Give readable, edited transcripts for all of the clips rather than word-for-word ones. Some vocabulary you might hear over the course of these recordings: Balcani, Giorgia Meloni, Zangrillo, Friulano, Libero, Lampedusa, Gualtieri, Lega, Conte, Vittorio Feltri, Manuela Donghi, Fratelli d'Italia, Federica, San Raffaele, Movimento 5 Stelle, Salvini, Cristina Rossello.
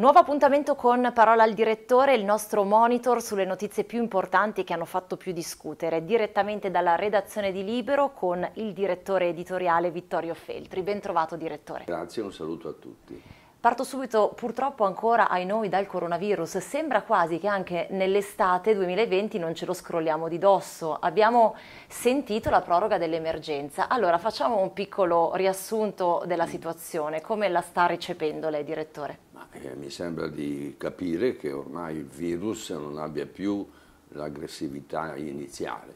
Nuovo appuntamento con Parola al direttore, il nostro monitor sulle notizie più importanti che hanno fatto più discutere, direttamente dalla redazione di Libero con il direttore editoriale Vittorio Feltri. Ben trovato direttore. Grazie, un saluto a tutti. Parto subito purtroppo ancora ai noi dal coronavirus, sembra quasi che anche nell'estate 2020 non ce lo scrolliamo di dosso, abbiamo sentito la proroga dell'emergenza. Allora facciamo un piccolo riassunto della situazione, come la sta recependo lei direttore? Mi sembra di capire che ormai il virus non abbia più l'aggressività iniziale,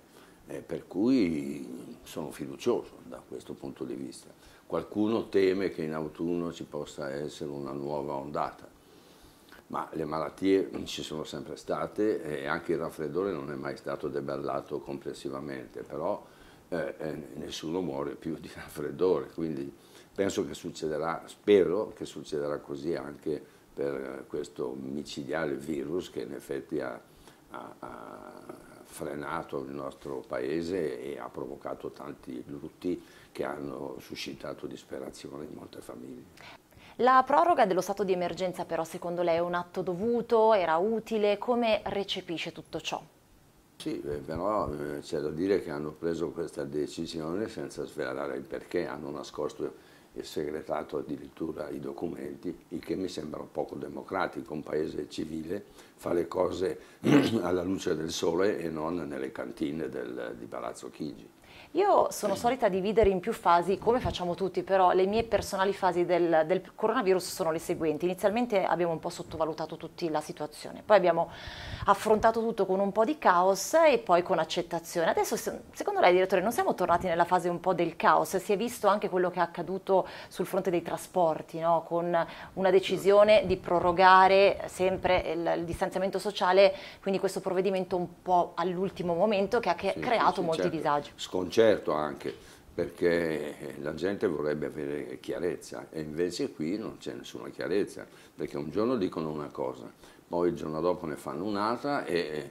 per cui sono fiducioso da questo punto di vista. Qualcuno teme che in autunno ci possa essere una nuova ondata, ma le malattie ci sono sempre state e anche il raffreddore non è mai stato debellato complessivamente, però nessuno muore più di raffreddore, quindi penso che succederà, spero che succederà così anche per questo micidiale virus che in effetti ha frenato il nostro paese e ha provocato tanti lutti che hanno suscitato disperazione in molte famiglie. La proroga dello stato di emergenza però secondo lei è un atto dovuto, era utile, come recepisce tutto ciò? Sì, però c'è da dire che hanno preso questa decisione senza svelare il perché, hanno nascosto e segretato addirittura i documenti, il che mi sembra un poco democratico. Un paese civile fa le cose alla luce del sole e non nelle cantine di Palazzo Chigi. Io sono solita dividere in più fasi, come facciamo tutti, però le mie personali fasi del coronavirus sono le seguenti. Inizialmente abbiamo un po' sottovalutato tutti la situazione, poi abbiamo affrontato tutto con un po' di caos e poi con accettazione. Adesso, secondo lei, direttore, non siamo tornati nella fase un po' del caos? Si è visto anche quello che è accaduto sul fronte dei trasporti, no? Con una decisione di prorogare sempre il distanziamento sociale, quindi questo provvedimento un po' all'ultimo momento che ha creato molti disagi. Certo, anche perché la gente vorrebbe avere chiarezza e invece qui non c'è nessuna chiarezza, perché un giorno dicono una cosa, poi il giorno dopo ne fanno un'altra e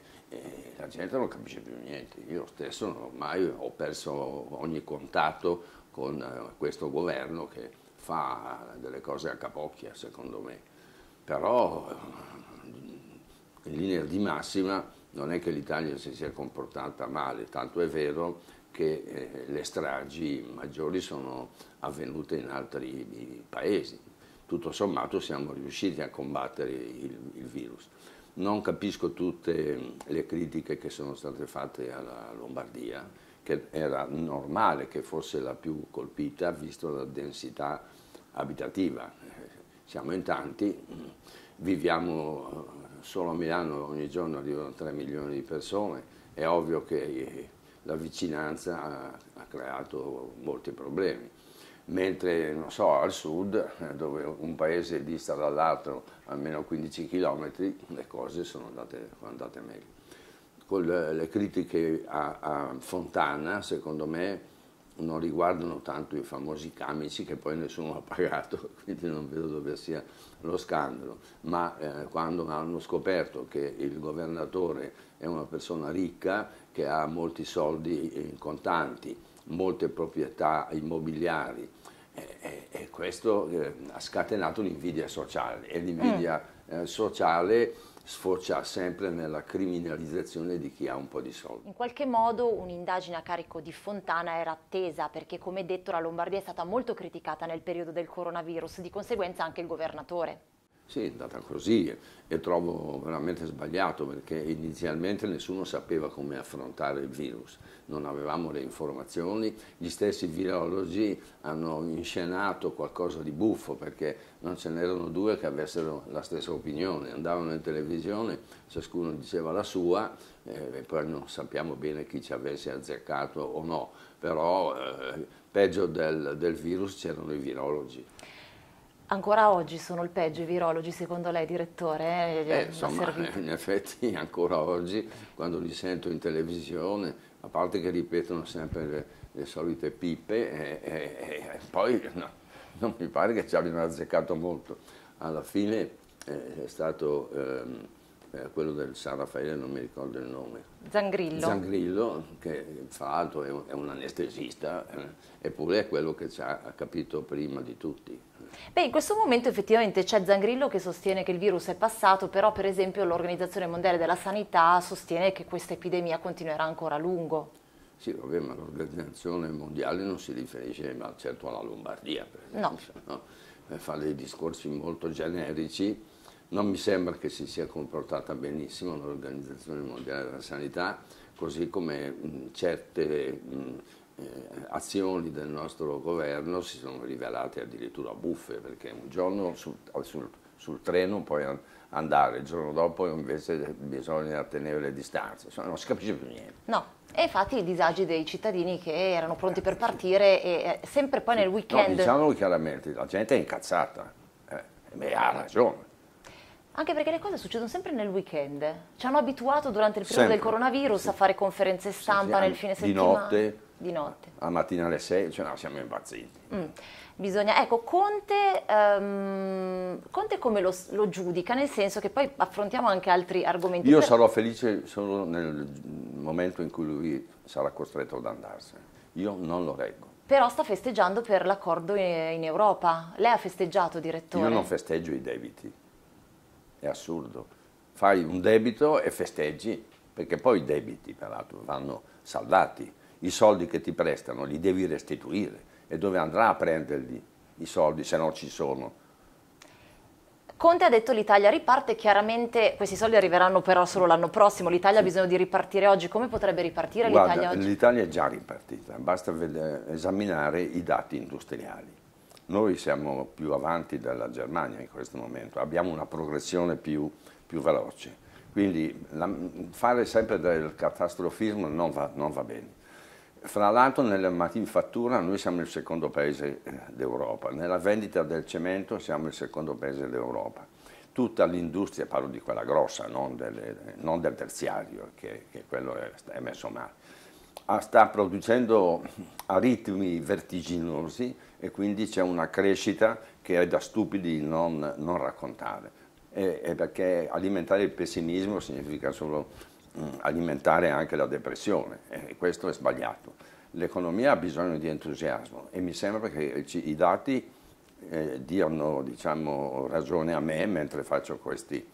la gente non capisce più niente. Io stesso ormai ho perso ogni contatto con questo governo che fa delle cose a capocchia, secondo me, però in linea di massima non è che l'Italia si sia comportata male, tanto è vero che le stragi maggiori sono avvenute in altri paesi. Tutto sommato siamo riusciti a combattere il virus. Non capisco tutte le critiche che sono state fatte alla Lombardia, che era normale che fosse la più colpita, visto la densità abitativa. Siamo in tanti, viviamo solo a Milano, ogni giorno arrivano 3 milioni di persone, è ovvio che la vicinanza ha creato molti problemi, mentre non so, al sud, dove un paese dista dall'altro almeno 15 km, le cose sono andate meglio. Con le critiche a Fontana, secondo me, non riguardano tanto i famosi camici che poi nessuno ha pagato, quindi non vedo dove sia lo scandalo, ma quando hanno scoperto che il governatore è una persona ricca che ha molti soldi in contanti, molte proprietà immobiliari e questo ha scatenato l'invidia sociale e l'invidia sociale sfocia sempre nella criminalizzazione di chi ha un po' di soldi. In qualche modo un'indagine a carico di Fontana era attesa perché, come detto, la Lombardia è stata molto criticata nel periodo del coronavirus, di conseguenza anche il governatore. Sì, è andata così e trovo veramente sbagliato perché inizialmente nessuno sapeva come affrontare il virus, non avevamo le informazioni, gli stessi virologi hanno inscenato qualcosa di buffo perché non ce n'erano due che avessero la stessa opinione, andavano in televisione, ciascuno diceva la sua e poi non sappiamo bene chi ci avesse azzeccato o no, però peggio del virus c'erano i virologi. Ancora oggi sono il peggio i virologi, secondo lei, direttore? Insomma, in effetti ancora oggi, quando li sento in televisione, a parte che ripetono sempre le solite pippe, e poi no, non mi pare che ci abbiano azzeccato molto. Alla fine è stato quello del San Raffaele, non mi ricordo il nome. Zangrillo. Zangrillo, che fra l'altro è un anestesista, eppure è quello che ci ha capito prima di tutti. Beh, in questo momento effettivamente c'è Zangrillo che sostiene che il virus è passato, però per esempio l'Organizzazione Mondiale della Sanità sostiene che questa epidemia continuerà ancora a lungo. Sì, vabbè, ma l'Organizzazione Mondiale non si riferisce certo alla Lombardia, per esempio, no? Per fare dei discorsi molto generici. Non mi sembra che si sia comportata benissimo l'Organizzazione Mondiale della Sanità, così come certe azioni del nostro governo si sono rivelate addirittura buffe, perché un giorno sul treno puoi andare, il giorno dopo invece bisogna tenere le distanze, insomma, non si capisce più niente. No. E infatti i disagi dei cittadini che erano pronti per partire e sempre poi nel weekend... No, diciamolo chiaramente, la gente è incazzata, beh, ha ragione. Anche perché le cose succedono sempre nel weekend. Ci hanno abituato durante il periodo del coronavirus a fare conferenze stampa nel fine settimana. Di notte. A mattina alle 6, cioè no, siamo impazziti. Bisogna, ecco, Conte come lo giudica? Nel senso che poi affrontiamo anche altri argomenti. Io sarò felice solo nel momento in cui lui sarà costretto ad andarsene. Io non lo reggo. Però sta festeggiando per l'accordo in Europa. Lei ha festeggiato, direttore? Io non festeggio i debiti. È assurdo, fai un debito e festeggi, perché poi i debiti peraltro vanno saldati, i soldi che ti prestano li devi restituire e dove andrà a prenderli i soldi se non ci sono? Conte ha detto l'Italia riparte, chiaramente questi soldi arriveranno però solo l'anno prossimo, l'Italia ha bisogno di ripartire oggi, come potrebbe ripartire l'Italia oggi? L'Italia è già ripartita, basta esaminare i dati industriali. Noi siamo più avanti della Germania in questo momento, abbiamo una progressione più veloce, quindi fare sempre del catastrofismo non va bene. Fra l'altro nella manifattura noi siamo il secondo paese d'Europa, nella vendita del cemento siamo il secondo paese d'Europa. Tutta l'industria, parlo di quella grossa, non del terziario, che quello è messo male. Sta producendo a ritmi vertiginosi e quindi c'è una crescita che è da stupidi non raccontare. E perché alimentare il pessimismo significa solo alimentare anche la depressione e questo è sbagliato. L'economia ha bisogno di entusiasmo e mi sembra che i dati diano, diciamo, ragione a me mentre faccio questi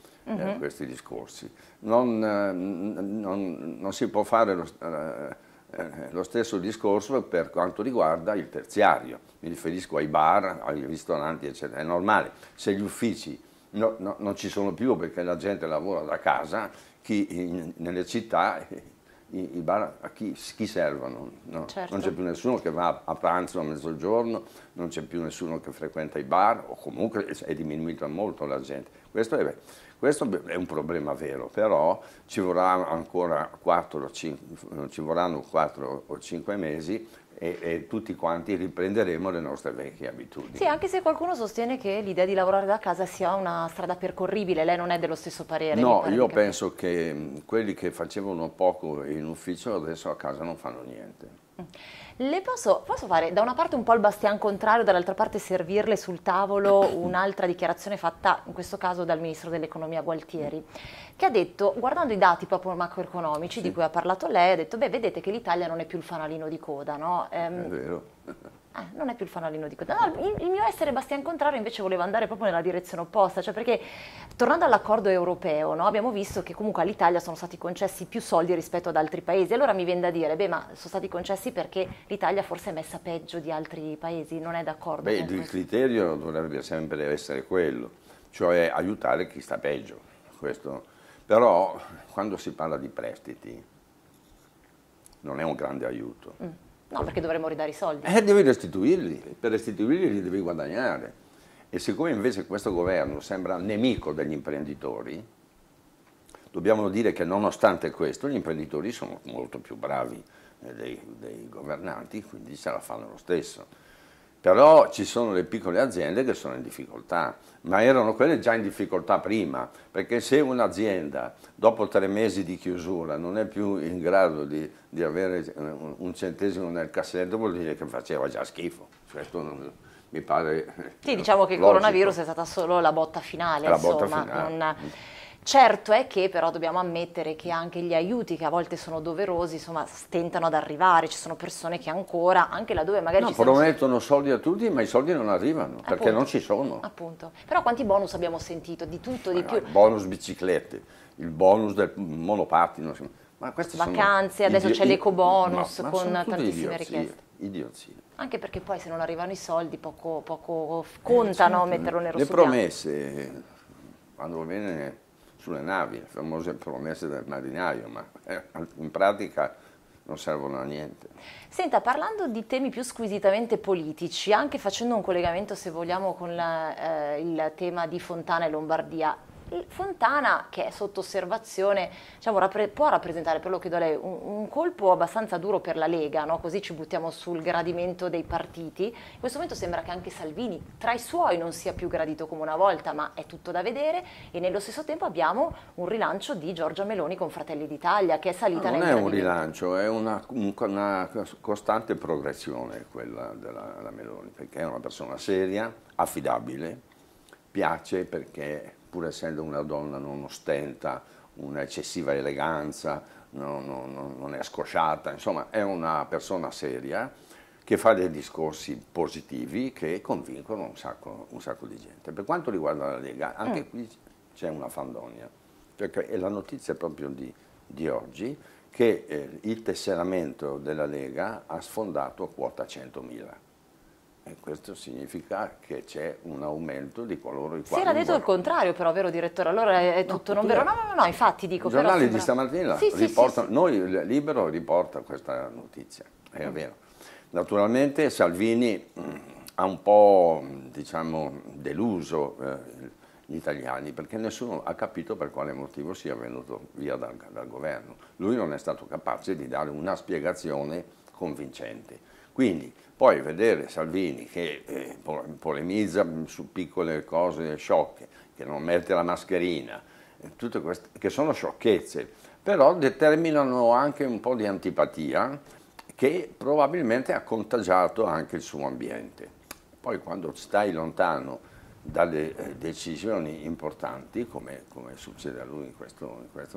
discorsi. Non si può fare lo stesso discorso per quanto riguarda il terziario, mi riferisco ai bar, ai ristoranti eccetera, è normale, se gli uffici non ci sono più perché la gente lavora da casa, nelle città i bar a chi servono? No? Certo. Non c'è più nessuno che va a pranzo a mezzogiorno, non c'è più nessuno che frequenta i bar o comunque è diminuita molto la gente, questo è un problema vero, però ci vorranno ancora 4 o 5 mesi e tutti quanti riprenderemo le nostre vecchie abitudini. Sì, anche se qualcuno sostiene che l'idea di lavorare da casa sia una strada percorribile, lei non è dello stesso parere? No, io penso che quelli che facevano poco in ufficio adesso a casa non fanno niente. Le posso fare da una parte un po' il bastian contrario, dall'altra parte servirle sul tavolo un'altra dichiarazione fatta in questo caso dal Ministro dell'Economia Gualtieri, che ha detto, guardando i dati proprio macroeconomici di cui ha parlato lei, ha detto, beh, vedete che l'Italia non è più il fanalino di coda, no? È vero. Non è più il fanalino di coda. No, il mio essere bastian contrario invece voleva andare proprio nella direzione opposta, cioè perché tornando all'accordo europeo, no, abbiamo visto che comunque all'Italia sono stati concessi più soldi rispetto ad altri paesi, allora mi viene da dire, beh, ma sono stati concessi perché l'Italia forse è messa peggio di altri paesi, non è d'accordo? Beh, il criterio dovrebbe sempre essere quello, cioè aiutare chi sta peggio, questo. Però quando si parla di prestiti non è un grande aiuto. No, perché dovremmo ridare i soldi. Devi restituirli, per restituirli li devi guadagnare. E siccome invece questo governo sembra nemico degli imprenditori, dobbiamo dire che nonostante questo gli imprenditori sono molto più bravi dei governanti, quindi ce la fanno lo stesso. Però ci sono le piccole aziende che sono in difficoltà, ma erano quelle già in difficoltà prima, perché se un'azienda dopo 3 mesi di chiusura non è più in grado di avere un centesimo nel cassetto, vuol dire che faceva già schifo. Questo non, mi pare. Sì, diciamo che il coronavirus è stata solo la botta finale. La botta finale. Certo è che però dobbiamo ammettere che anche gli aiuti, che a volte sono doverosi, insomma, stentano ad arrivare. Ci sono persone che ancora, anche laddove magari no, promettono soldi a tutti, ma i soldi non arrivano, appunto, perché non ci sono. Appunto. Però quanti bonus abbiamo sentito? Di tutto, di più. Il bonus biciclette, il bonus del monopattino, ma queste vacanze, sono adesso c'è l'ecobonus con tantissime richieste. Idiozie. Anche perché poi se non arrivano i soldi poco contano, certo, metterlo nero su bianco. Le promesse vanno bene sulle navi, le famose promesse del marinaio, ma in pratica non servono a niente. Senta, parlando di temi più squisitamente politici, anche facendo un collegamento, se vogliamo, con il tema di Fontana e Lombardia, Fontana, che è sotto osservazione, diciamo, può rappresentare, per lo chiedo a lei, un colpo abbastanza duro per la Lega, no? Così ci buttiamo sul gradimento dei partiti. In questo momento sembra che anche Salvini tra i suoi non sia più gradito come una volta, ma è tutto da vedere, e nello stesso tempo abbiamo un rilancio di Giorgia Meloni con Fratelli d'Italia, che è salita nel gradimento. Non è un rilancio, è una costante progressione quella della Meloni, perché è una persona seria, affidabile, piace perché, pur essendo una donna, non ostenta un'eccessiva eleganza, non è scosciata, insomma è una persona seria che fa dei discorsi positivi che convincono un sacco di gente. Per quanto riguarda la Lega, anche qui c'è una fandonia, perché è la notizia proprio di oggi che il tesseramento della Lega ha sfondato quota 100.000. E questo significa che c'è un aumento di coloro i quali... Si era detto il contrario però, vero direttore? Allora è tutto non vero? No, infatti dico... I giornali di stamattina riportano, noi Libero riporta questa notizia, è vero. Naturalmente Salvini ha un po', diciamo, deluso gli italiani, perché nessuno ha capito per quale motivo sia venuto via dal governo. Lui non è stato capace di dare una spiegazione convincente. Quindi poi vedere Salvini che polemizza su piccole cose sciocche, che non mette la mascherina, tutte queste, che sono sciocchezze, però determinano anche un po' di antipatia che probabilmente ha contagiato anche il suo ambiente. Poi quando stai lontano dalle decisioni importanti, come succede a lui in questo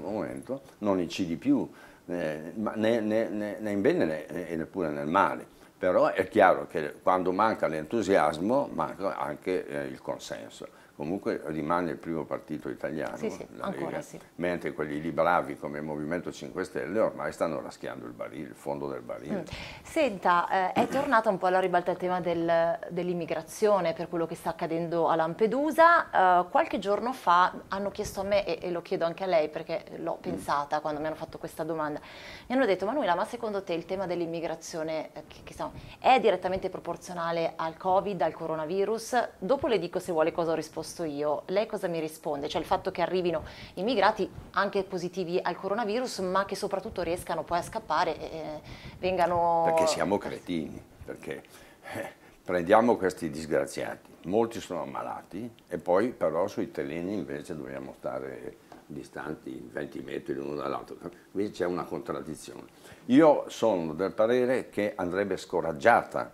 momento, non incidi più né in bene e neppure nel male. Però è chiaro che quando manca l'entusiasmo manca anche il consenso. Comunque rimane il primo partito italiano, la Lega, mentre quelli lì bravi come il Movimento 5 Stelle ormai stanno raschiando il fondo del barile. Senta, è tornata un po' alla ribalta il tema dell'immigrazione, per quello che sta accadendo a Lampedusa. Qualche giorno fa hanno chiesto a me, e lo chiedo anche a lei perché l'ho pensata quando mi hanno fatto questa domanda, mi hanno detto: Manuela, ma secondo te il tema dell'immigrazione è direttamente proporzionale al Covid, al coronavirus? Dopo le dico, se vuole, cosa ho risposto io. Lei cosa mi risponde? Cioè il fatto che arrivino immigrati anche positivi al coronavirus, ma che soprattutto riescano poi a scappare e vengano... Perché siamo cretini, perché prendiamo questi disgraziati, molti sono ammalati e poi però sui terreni invece dobbiamo stare distanti 20 metri l'uno dall'altro, qui c'è una contraddizione. Io sono del parere che andrebbe scoraggiato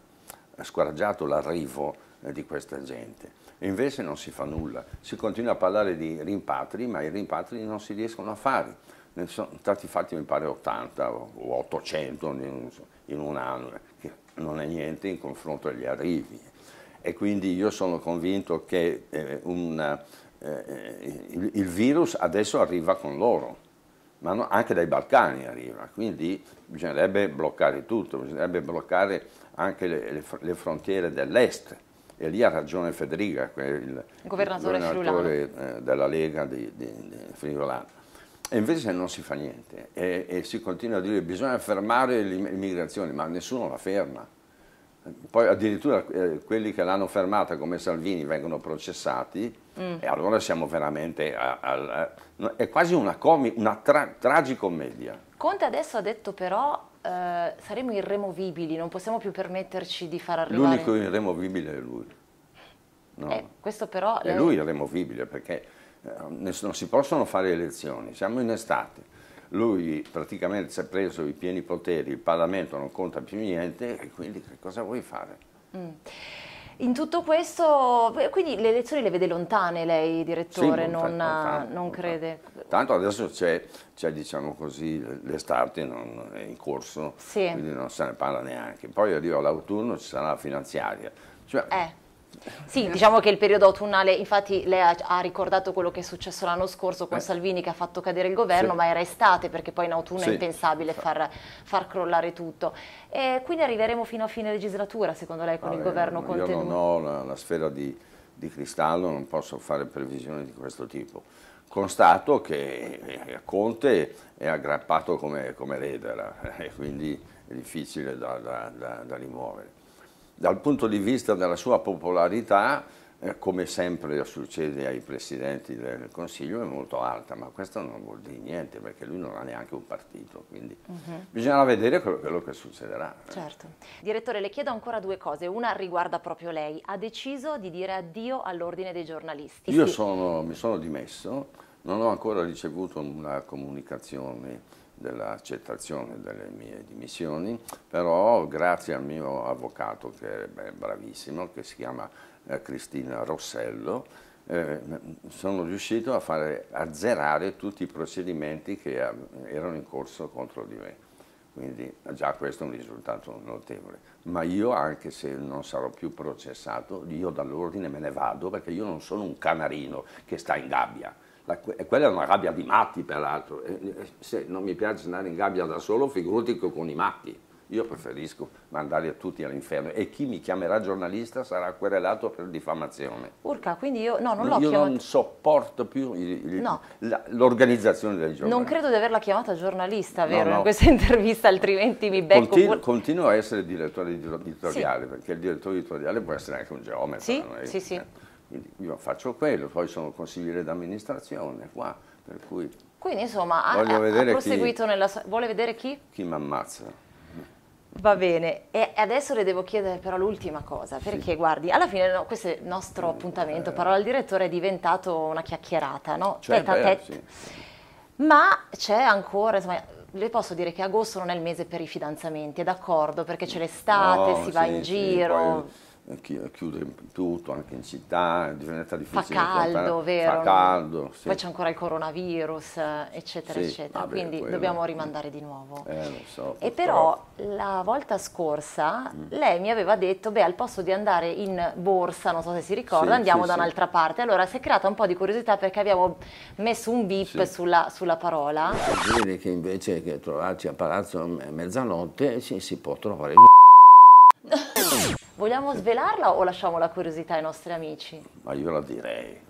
l'arrivo di questa gente. E invece non si fa nulla, si continua a parlare di rimpatri, ma i rimpatri non si riescono a fare, ne sono stati fatti mi pare 80 o 800 in un anno, che non è niente in confronto agli arrivi, e quindi io sono convinto che il virus adesso arriva con loro, ma anche dai Balcani arriva, quindi bisognerebbe bloccare tutto, bisognerebbe bloccare anche le frontiere dell'est. E lì ha ragione Federica, il governatore della Lega di Friulano. E invece non si fa niente e si continua a dire che bisogna fermare l'immigrazione, ma nessuno la ferma. Poi addirittura quelli che l'hanno fermata come Salvini vengono processati e allora siamo veramente... è quasi una tragicommedia. Conte adesso ha detto però... saremo irremovibili, non possiamo più permetterci di far arrivare... L'unico irremovibile è lui. No. Questo però... È lui irremovibile, perché non si possono fare elezioni, siamo in estate. Lui praticamente si è preso i pieni poteri, il Parlamento non conta più niente e quindi che cosa vuoi fare? In tutto questo, quindi le elezioni le vede lontane lei, direttore, sì, non crede? Tanto adesso c'è diciamo così, l'estate è in corso, sì, quindi non se ne parla neanche. Poi arriva l'autunno, ci sarà la finanziaria. Cioè, sì, diciamo che il periodo autunnale, infatti lei ha ricordato quello che è successo l'anno scorso con Salvini che ha fatto cadere il governo, sì, ma era estate perché poi in autunno è impensabile far crollare tutto. E quindi arriveremo fino a fine legislatura secondo lei con il governo Conte? Io non ho la sfera di cristallo, non posso fare previsioni di questo tipo. Constato che Conte è aggrappato come l'edera e quindi è difficile da rimuovere. Dal punto di vista della sua popolarità, come sempre succede ai presidenti del Consiglio, è molto alta, ma questo non vuol dire niente perché lui non ha neanche un partito, quindi bisognerà vedere quello che succederà. Certo. Direttore, le chiedo ancora due cose, una riguarda proprio lei, ha deciso di dire addio all'Ordine dei giornalisti. Io mi sono dimesso, non ho ancora ricevuto una comunicazione dell'accettazione delle mie dimissioni, però grazie al mio avvocato che è bravissimo, che si chiama Cristina Rossello, sono riuscito a fare azzerare tutti i procedimenti che erano in corso contro di me, quindi già questo è un risultato notevole, ma io anche se non sarò più processato, io dall'ordine me ne vado perché io non sono un canarino che sta in gabbia. Quella è una gabbia di matti, peraltro, se non mi piace andare in gabbia da solo, figurati con i matti. Io preferisco mandare tutti all'inferno e chi mi chiamerà giornalista sarà querelato per diffamazione. Urca, quindi io non sopporto più l'organizzazione del giornalista. Non credo di averla chiamata giornalista, vero, in questa intervista, altrimenti mi becco. Continuo a essere direttore editoriale, sì, perché il direttore editoriale può essere anche un geometra. Sì, sì, sì. Quindi io faccio quello, poi sono consigliere d'amministrazione qua, per cui... Quindi insomma ha proseguito nella sua... Vuole vedere chi? Chi mi ammazza. Va bene, e adesso le devo chiedere però l'ultima cosa, perché sì, guardi, alla fine questo è il nostro appuntamento, parola al direttore, è diventato una chiacchierata, no? Cioè, tête à tête. Sì. Ma c'è ancora, insomma... Le posso dire che agosto non è il mese per i fidanzamenti, è d'accordo, perché c'è l'estate, si va in giro... Poi... Chiude tutto, anche in città, diventa difficile. Fa caldo, vero? Fa caldo, sì. Poi c'è ancora il coronavirus, eccetera, sì, eccetera. Vabbè, quindi dobbiamo rimandare di nuovo. Lo so, e però la volta scorsa lei mi aveva detto, beh, al posto di andare in borsa, non so se si ricorda, sì, andiamo da un'altra parte. Allora si è creata un po' di curiosità perché abbiamo messo un bip sulla parola. Vuol dire che invece che trovarci a palazzo a mezzanotte si può trovare il... Vogliamo svelarla o lasciamo la curiosità ai nostri amici? Ma io la direi.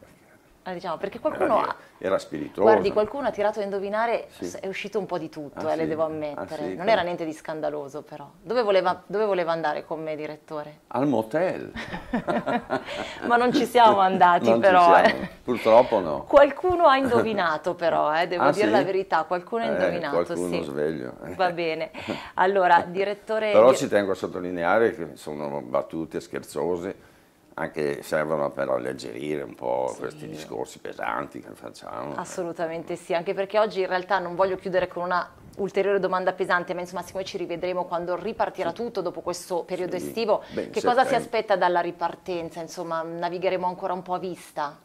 Diciamo, perché qualcuno era spirituoso. Guardi, qualcuno ha tirato a indovinare, è uscito un po' di tutto, le devo ammettere. Sì, non era niente di scandaloso però. Dove voleva andare con me, direttore? Al motel. Ma non ci siamo andati però. Purtroppo no. Qualcuno ha indovinato però, devo dire la verità, qualcuno ha indovinato. Qualcuno sveglio. Va bene. Allora, direttore... Però ci tengo a sottolineare che sono battute scherzose, anche servono per alleggerire un po' questi discorsi pesanti che facciamo. Assolutamente sì, anche perché oggi in realtà non voglio chiudere con una ulteriore domanda pesante, ma insomma siccome ci rivedremo quando ripartirà tutto dopo questo periodo estivo, che cosa si aspetta dalla ripartenza? Insomma, navigheremo ancora un po' a vista?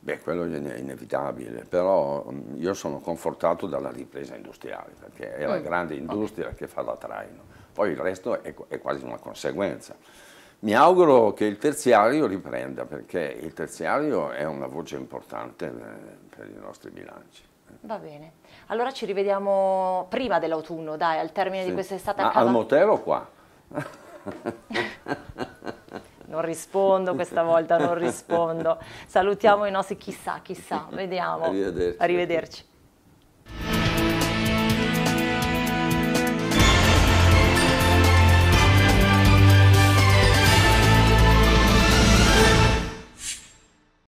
Beh, quello è inevitabile, però io sono confortato dalla ripresa industriale, perché è la grande industria che fa da traino, poi il resto è quasi una conseguenza. Mi auguro che il terziario riprenda, perché il terziario è una voce importante per i nostri bilanci. Va bene, allora ci rivediamo prima dell'autunno, dai, al termine di quest'estate a casa. Al motel o qua? Non rispondo questa volta, non rispondo. Salutiamo i nostri chissà, vediamo. Arrivederci. Arrivederci.